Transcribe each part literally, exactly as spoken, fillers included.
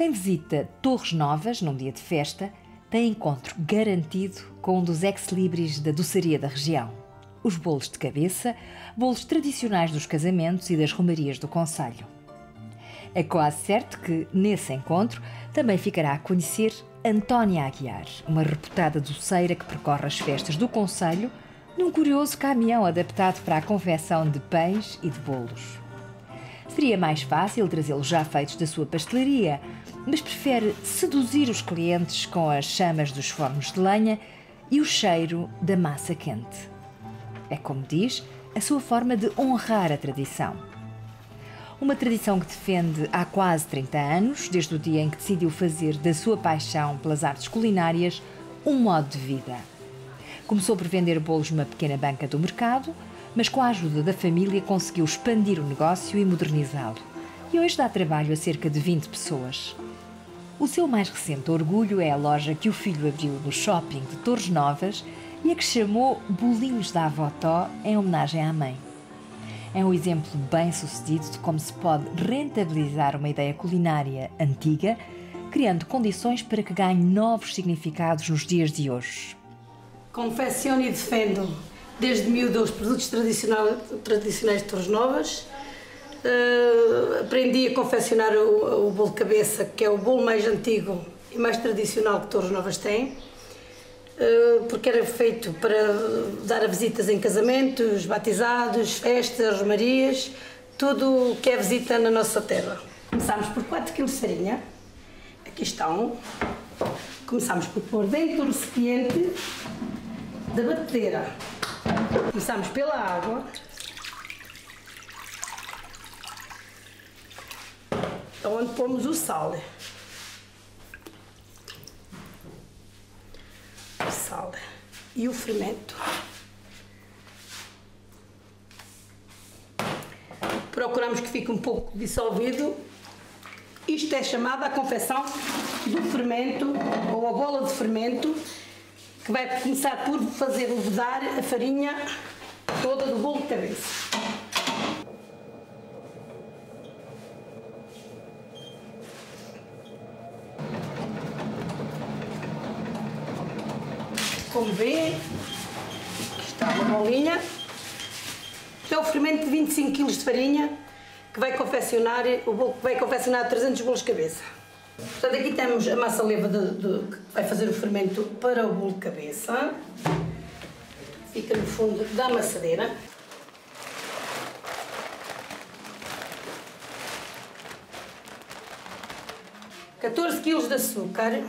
Quem visita Torres Novas num dia de festa tem encontro garantido com um dos ex-libris da doçaria da região. Os bolos de cabeça, bolos tradicionais dos casamentos e das romarias do concelho. É quase certo que, nesse encontro, também ficará a conhecer Antónia Aguiar, uma reputada doceira que percorre as festas do concelho num curioso caminhão adaptado para a confecção de pães e de bolos. Seria mais fácil trazê-los já feitos da sua pastelaria, mas prefere seduzir os clientes com as chamas dos fornos de lenha e o cheiro da massa quente. É, como diz, a sua forma de honrar a tradição. Uma tradição que defende há quase trinta anos, desde o dia em que decidiu fazer da sua paixão pelas artes culinárias um modo de vida. Começou por vender bolos numa pequena banca do mercado, mas com a ajuda da família conseguiu expandir o negócio e modernizá-lo. E hoje dá trabalho a cerca de vinte pessoas. O seu mais recente orgulho é a loja que o filho abriu no shopping de Torres Novas e a que chamou Bolinhos da Avotó em homenagem à mãe. É um exemplo bem-sucedido de como se pode rentabilizar uma ideia culinária antiga, criando condições para que ganhe novos significados nos dias de hoje. Confecciono e defendo desde miúdo os produtos tradicionais de Torres Novas. Uh, aprendi a confeccionar o, o bolo de cabeça, que é o bolo mais antigo e mais tradicional que Torres Novas tem, uh, porque era feito para dar a visitas em casamentos, batizados, festas, romarias, tudo o que é visita na nossa terra. Começámos por quatro quilos de farinha, aqui estão. Começámos por pôr dentro do recipiente da batedeira. Começámos pela água, onde pomos o sal. O sal e o fermento. Procuramos que fique um pouco dissolvido. Isto é chamada a confecção do fermento, ou a bola de fermento, que vai começar por fazer levedar a farinha toda do bolo de cabeça. Como vêem, aqui está uma bolinha. Isto é o fermento de vinte e cinco quilos de farinha que vai confeccionar, o bolo, que vai confeccionar trezentos bolos de cabeça. Portanto, aqui temos a massa leva de, de, que vai fazer o fermento para o bolo de cabeça. Fica no fundo da amassadeira. catorze quilos de açúcar.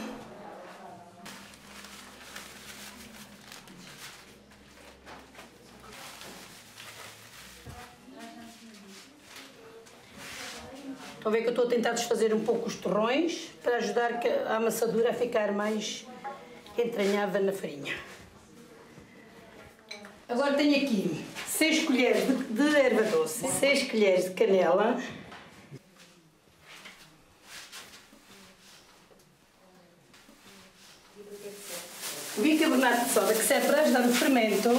Estão a ver que eu estou a tentar desfazer um pouco os torrões para ajudar a amassadura a ficar mais entranhada na farinha. Agora tenho aqui seis colheres de erva doce, seis colheres de canela, bicarbonato de soda, que serve para ajudar o fermento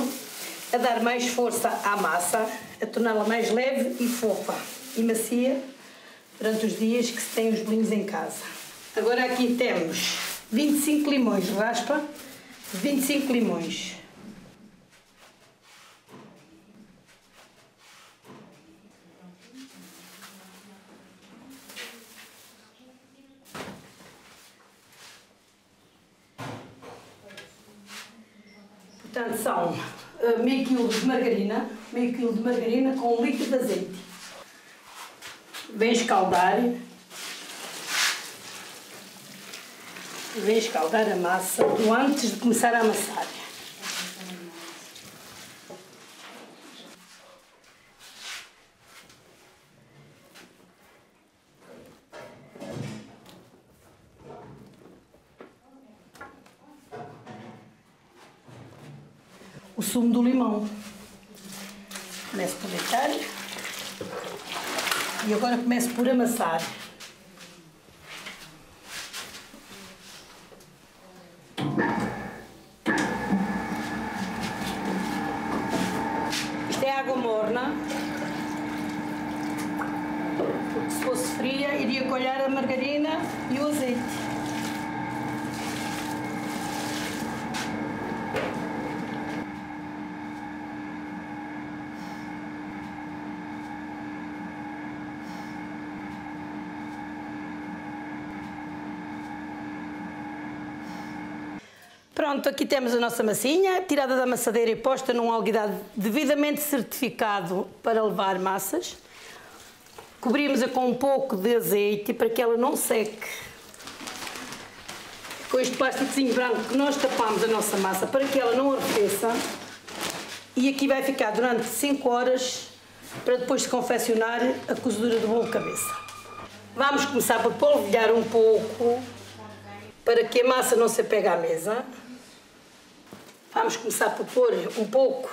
a dar mais força à massa, a torná-la mais leve e fofa e macia durante os dias que se tem os bolinhos em casa. Agora aqui temos vinte e cinco limões, raspa, vinte e cinco limões. Portanto, são uh, meio quilo de margarina, meio quilo de margarina com um litro de azeite. Vem escaldar, vem escaldar a massa antes de começar a amassar. O sumo do limão. Começo por deitar. E agora começo por amassar. Isto é água morna. Se fosse fria, iria colher a margarina e o azeite. Pronto, aqui temos a nossa massinha, tirada da amassadeira e posta num alguidar devidamente certificado para levar massas. Cobrimos-a com um pouco de azeite para que ela não seque. Com este plasticozinho branco que nós tapamos a nossa massa para que ela não arrefeça. E aqui vai ficar durante cinco horas para depois se confeccionar a cozedura do bolo de cabeça. Vamos começar por polvilhar um pouco para que a massa não se pegue à mesa. Vamos começar por pôr um pouco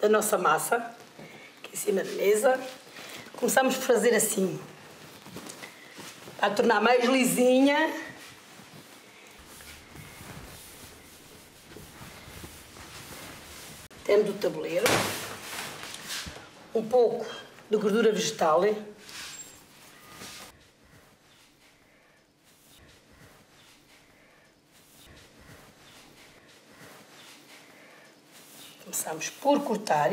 da nossa massa aqui em cima da mesa. Começamos por fazer assim, a tornar mais lisinha. Temos do tabuleiro, um pouco de gordura vegetal. Começamos por cortar,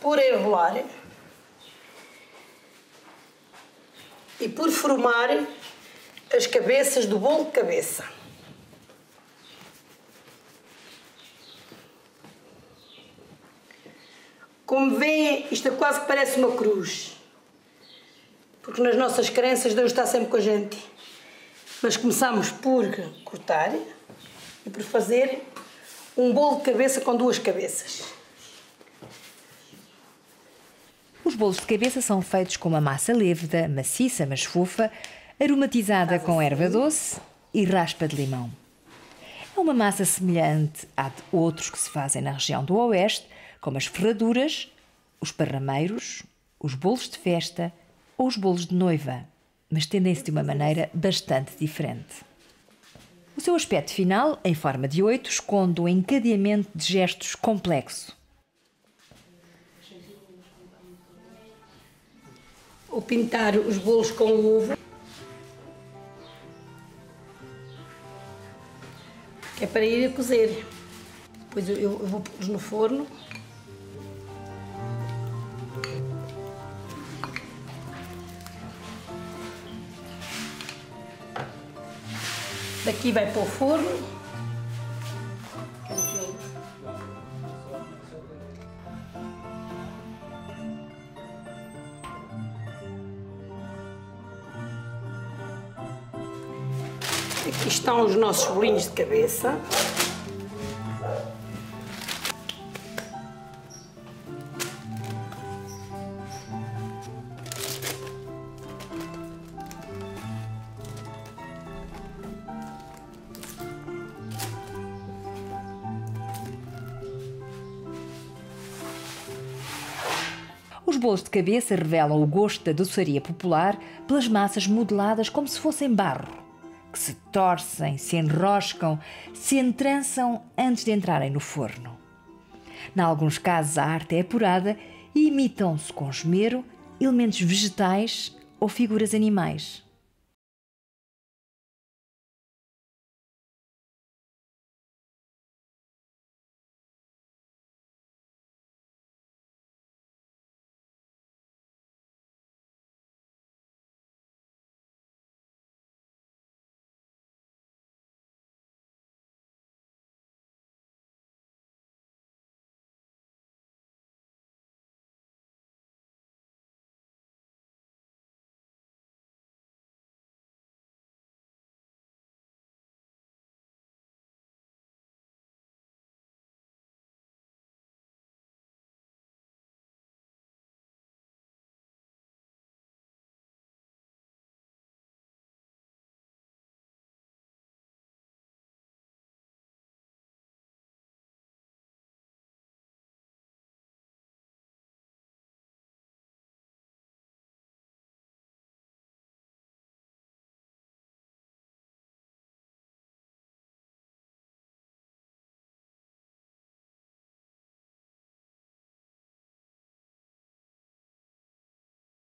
por enrolar e por formar as cabeças do bolo de cabeça. Como veem, isto quase que parece uma cruz, porque nas nossas crenças Deus está sempre com a gente. Mas começamos por cortar e por fazer um bolo de cabeça com duas cabeças. Os bolos de cabeça são feitos com uma massa levda, maciça mas fofa, aromatizada com erva doce e raspa de limão. É uma massa semelhante à de outros que se fazem na região do Oeste, como as ferraduras, os parrameiros, os bolos de festa ou os bolos de noiva, mas tendem-se de uma maneira bastante diferente. O seu aspecto final, em forma de oito, esconde um encadeamento de gestos complexo. Ou pintar os bolos com ovo, que é para ir a cozer. Depois eu, eu vou pô-los no forno. Daqui vai para o forno. Aqui estão os nossos bolinhos de cabeça. Os bolos de cabeça revelam o gosto da doçaria popular pelas massas modeladas como se fossem barro, que se torcem, se enroscam, se entrançam antes de entrarem no forno. Em alguns casos, a arte é apurada e imitam-se com esmero elementos vegetais ou figuras animais.